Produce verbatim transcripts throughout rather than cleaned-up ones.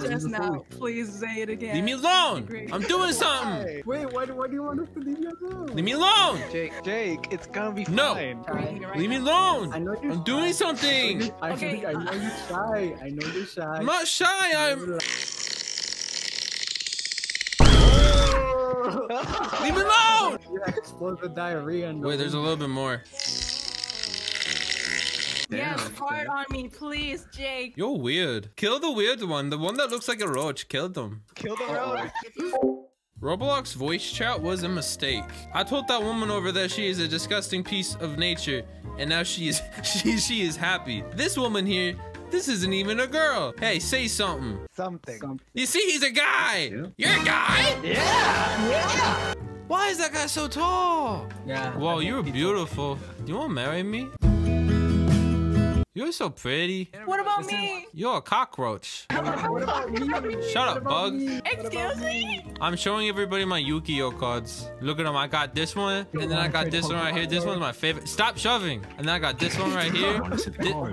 Just now, please say it again. Leave me alone! I'm doing something! Wait, why, why do you want us to leave you alone? Leave me alone! Jake, Jake, it's gonna be fine. No! Right. Leave me alone! I know you're I'm shy. doing something! I know, okay. I know you're shy. I know you're shy. I'm not shy, I'm... Leave me alone! You explode the diarrhea. And Wait, there's a little bit more. Damn. Yes, fart on me, please, Jake. You're weird. Kill the weird one. The one that looks like a roach. Kill them. Kill the roach. Roblox voice chat was a mistake. I told that woman over there she is a disgusting piece of nature, and now she is she she is happy. This woman here, this isn't even a girl. Hey, say something. Something. something. You see, he's a guy. Yeah. You're a guy? Yeah. Yeah. Why is that guy so tall? Yeah. Wow, you're beautiful. Do you want to marry me? You're so pretty. What about me? You're a cockroach. What about me? Shut up, bug. Excuse me? I'm showing everybody my Yu-Gi-Oh cards. Look at them. I got this one, and then I got this one right here. This one's my favorite. Stop shoving. And then I got this one right here.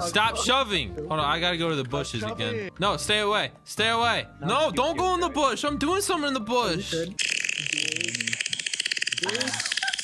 Stop shoving. Hold on. I got to go to the bushes again. No, stay away. Stay away. No, don't go in the bush. I'm doing something in the bush.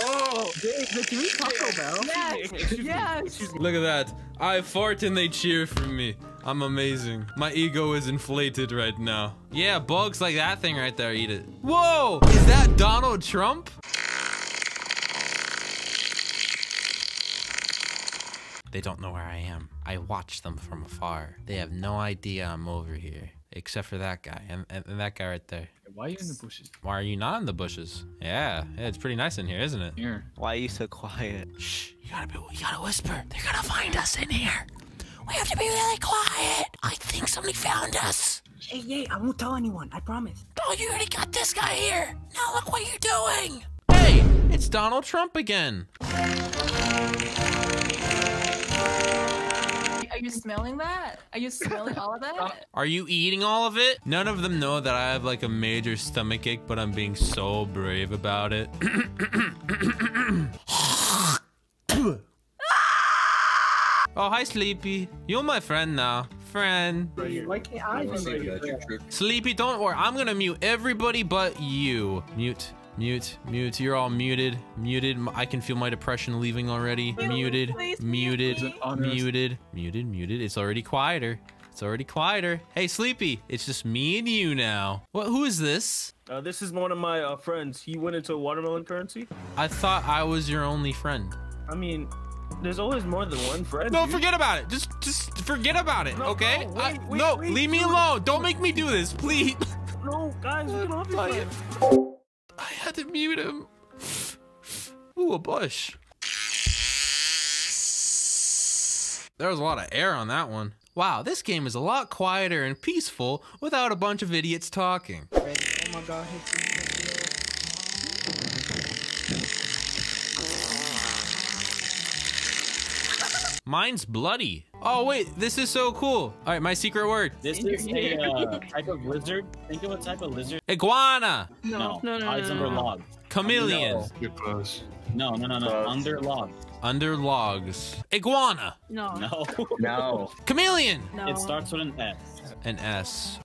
Oh, Jake, the three Taco Bell. Yes, yes. Look at that. I fart and they cheer for me. I'm amazing. My ego is inflated right now. Yeah, bugs like that thing right there. Eat it. Whoa, is that Donald Trump? They don't know where I am. I watch them from afar. They have no idea I'm over here. Except for that guy and, and, and that guy right there. Why are you in the bushes? Why are you not in the bushes? Yeah, yeah, it's pretty nice in here, isn't it? Here. Why are you so quiet? Shh, you gotta be, you gotta whisper. They're gonna find us in here. We have to be really quiet. I think somebody found us. Hey, hey, I won't tell anyone. I promise. Oh, you already got this guy here. Now look what you're doing. Hey, it's Donald Trump again. Are you smelling that? Are you smelling all of that? Are you eating all of it? None of them know that I have like a major stomach ache, but I'm being so brave about it. Oh, hi, Sleepy. You're my friend now. Friend. Why can't I do Sleepy, don't worry. I'm going to mute everybody but you. Mute. Mute, mute, you're all muted, muted. I can feel my depression leaving already. Muted, muted, muted, muted, muted. It's already quieter. It's already quieter. Hey, Sleepy, it's just me and you now. What? Who is this? Uh, this is one of my uh, friends. He went into watermelon currency. I thought I was your only friend. I mean, there's always more than one friend. No, dude. Forget about it. Just, just forget about it, no, okay? No, wait, I, wait, no wait, leave wait, me dude. alone. Don't make me do this, please. No, guys, we can all be friends. I had to mute him. Ooh, a bush. There was a lot of air on that one. Wow, this game is a lot quieter and peaceful without a bunch of idiots talking. Oh my God. Mine's bloody. Oh wait, this is so cool. All right, my secret word. This is a uh, type of lizard. Think of a type of lizard. Iguana. No, no, no, no. It's under logs. Chameleon. You're close. No, no, no, no. Close. Under logs. Under logs. Iguana. No. No. No. Chameleon. No. It starts with an S. An S.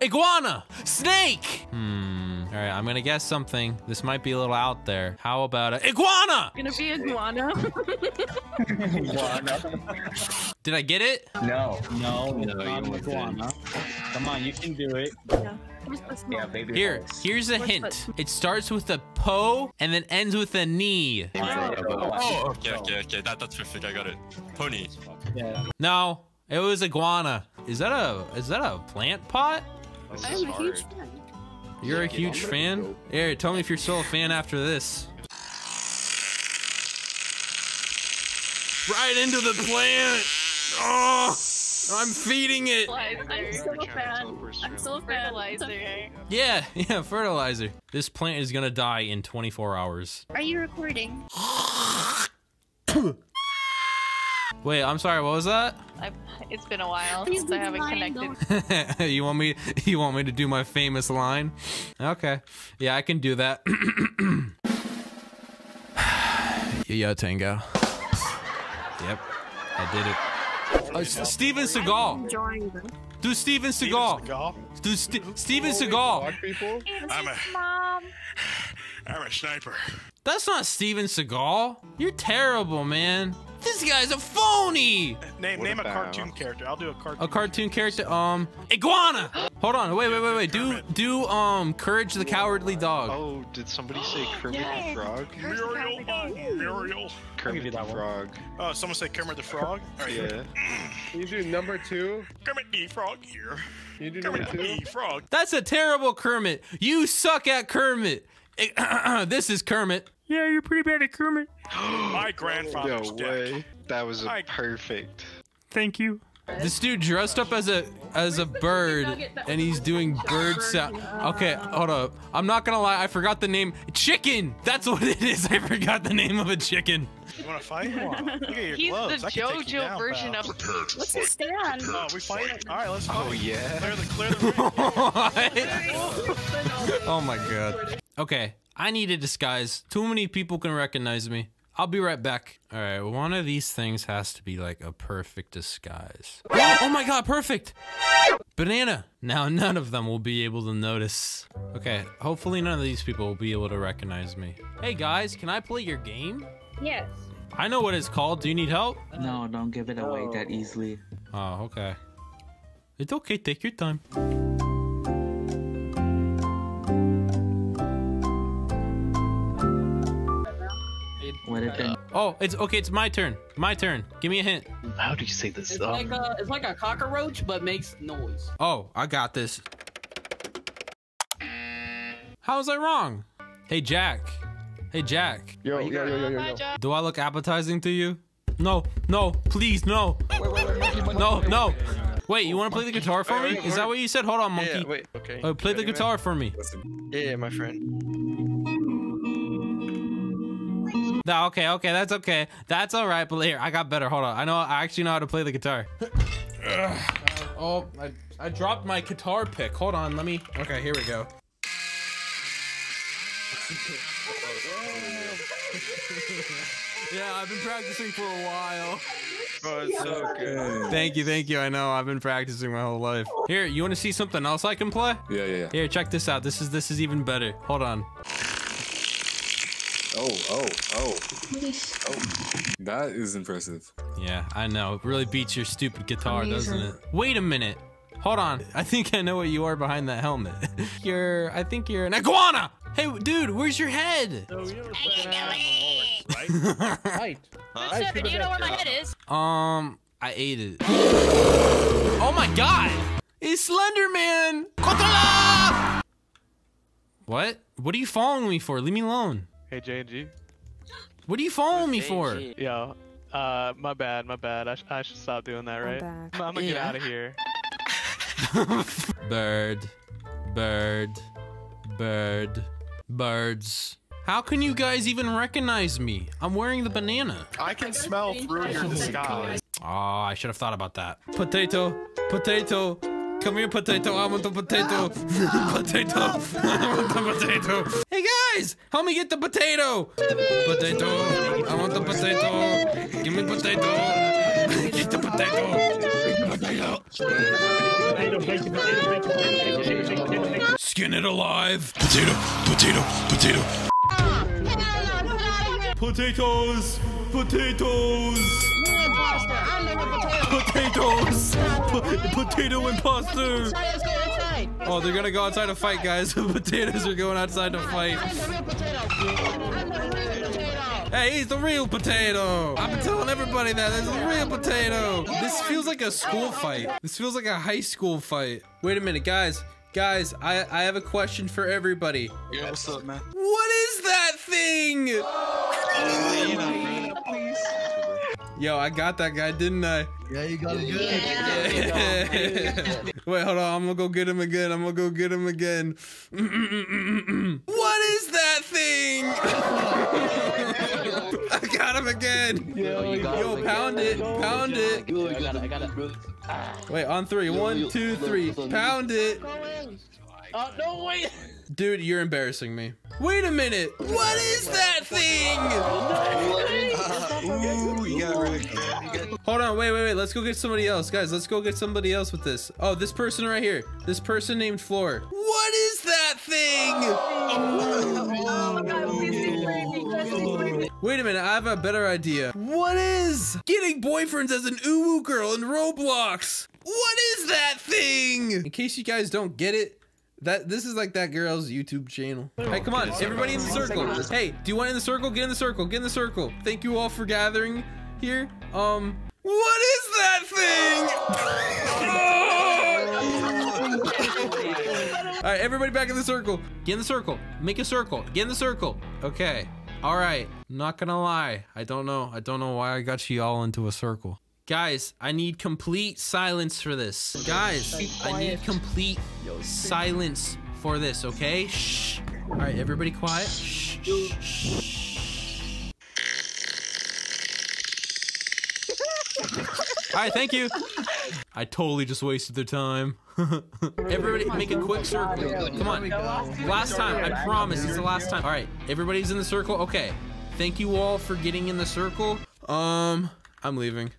Iguana. Snake. Hmm. All right, I'm gonna guess something. This might be a little out there. How about a iguana? Gonna be iguana. Iguana. Did I get it? No. No. No, no iguana. Come on, you can do it. Yeah. Yeah, baby Here, here's a hint. It starts with a po and then ends with a knee. Oh, okay, okay, okay. That, that's perfect. I got it. Pony. Yeah. No, it was iguana. Is that a is that a plant pot? I'm a huge fan. You're a huge fan? Here, tell me if you're still a fan after this. Right into the plant! Oh! I'm feeding it! I'm so a fan. I'm so a fan. Fertilizer. Yeah, yeah, fertilizer. This plant is gonna die in twenty-four hours. Are you recording? Wait, I'm sorry, what was that? I've, it's been a while since I haven't connected. You want me you want me to do my famous line? Okay. Yeah, I can do that. Yeah, Tango. Yep. I did it. Uh, Steven Seagal. Do Steven Seagal. Seagal? Do St Steven Seagal. People? I'm a, mom. I'm a sniper. That's not Steven Seagal. You're terrible, man. This guy's a phony. Name what name about? a cartoon character. I'll do a cartoon. A cartoon character. character um, iguana. Hold on. Wait, wait, wait, wait. Do do um, Courage the Cowardly Dog. Oh, did somebody say Kermit the Frog? Muriel. The Muriel. Kermit the Frog. Oh, someone said Kermit the Frog. All right. Yeah. You do number two. Kermit the Frog here. You do Kermit number two. The Frog. That's a terrible Kermit. You suck at Kermit. This is Kermit. Yeah, you're pretty bad at Kermit. My grandfather's no way. Dead. That was a perfect. Thank you. This dude dressed up as a as a bird, and he's doing bird sound. Okay, hold up. I'm not gonna lie, I forgot the name. Chicken. That's what it is. I forgot the name of a chicken. You wanna fight? He's gloves. the JoJo down, version pal. of. What's his stand? Oh, we fight. All right, let's go. Oh yeah. Clear the clear the. Oh my god. Okay, I need a disguise. Too many people can recognize me. I'll be right back. All right, one of these things has to be like a perfect disguise. Oh my god, perfect! Banana. Now none of them will be able to notice. Okay, hopefully none of these people will be able to recognize me. Hey guys, can I play your game? Yes. I know what it's called. Do you need help? No, don't give it away oh. that easily. Oh, okay. It's okay, take your time. Oh, it's okay. It's my turn. My turn. Give me a hint. How do you say this? It's um, like a, it's like a cockroach, but makes noise. Oh, I got this. How was I wrong? Hey, Jack. Hey, Jack. Yo, yo, yo, yo, yo, yo. Do I look appetizing to you? No, no, please, no. Wait, wait, wait, wait. No, no. Wait, you want to play the guitar for me? Is that what you said? Hold on, monkey. Yeah, wait. Okay. Uh, play the guitar for me. Yeah, my friend. No, okay, okay, that's okay. That's all right, but here, I got better. Hold on. I know, I actually know how to play the guitar. Oh, I, I dropped my guitar pick. Hold on, let me. Okay, here we go. Yeah, I've been practicing for a while. Oh, it's so good. Thank you, thank you. I know, I've been practicing my whole life. Here, you want to see something else I can play? Yeah, yeah, yeah. Here, check this out. This is this is even better. Hold on. Oh, oh, oh, oh, that is impressive. Yeah, I know. It really beats your stupid guitar, doesn't it? Wait a minute. Hold on. I think I know what you are behind that helmet. You're, I think you're an iguana. Hey, dude, where's your head? So you ever played an animal, right? Right. What's up, do you know where my head is? Um, I ate it. Oh my god. It's Slenderman. Kotola! What? What are you following me for? Leave me alone. Hey, J N G. What are you following me for? Yo, uh, my bad, my bad. I, sh I should stop doing that, right? I'm, I'm gonna yeah. get out of here. Bird, bird, bird, birds. How can you guys even recognize me? I'm wearing the banana. I can smell through your disguise. Oh, I should have thought about that. Potato, potato. Come here, potato. I want the potato. Potato. I want the potato. Hey guys, help me get the potato. Potato. I want the potato. Give me potato. Get the potato. Potato. Skin it alive. Potato. Potato. Potato. Potatoes. Potatoes. Potatoes! Potato imposter! Oh, they're gonna go outside to fight, guys. The potatoes are going outside to fight. Hey, he's the real potato! I've been telling everybody that. There's a real potato! This feels like a school fight. This feels like a high school fight. Wait a minute, guys. Guys, I, I have a question for everybody. Yeah, what's up, man? What is that thing? Oh, please. Yo, I got that guy, didn't I? Yeah, you got him good. Yeah. Yeah. Wait, hold on. I'm gonna go get him again. I'm gonna go get him again. What is that thing? I got him again. Yo, you got Yo him pound again. it. Pound it. Yo, I got it. I got it. Wait, on three. One, two, three. Pound it. Oh, no, wait. Dude, you're embarrassing me. Wait a minute. What is that thing? Uh, ooh, you got really good. Hold on. Wait, wait, wait. Let's go get somebody else. Guys, let's go get somebody else with this. Oh, this person right here. This person named Floor. What is that thing? Oh, my God. Wait a minute, I have a better idea. What is getting boyfriends as an uwu girl in Roblox? What is that thing? In case you guys don't get it, that this is like that girl's YouTube channel. Hey, come on, everybody in the circle. Hey, do you want in the circle? Get in the circle, get in the circle. Thank you all for gathering here. Um, what is that thing? All right, everybody back in the circle. Get in the circle, make a circle, get in the circle. Okay. All right, not gonna lie. I don't know. I don't know why I got you all into a circle. Guys, I need complete silence for this. Guys, I need complete silence for this, okay? Shh. All right, everybody quiet. Shh, shh, shh. All right, thank you. I totally just wasted their time. Everybody make a quick circle. Come on. Last time. I promise it's the last time. All right. Everybody's in the circle. Okay. Thank you all for getting in the circle. Um, I'm leaving.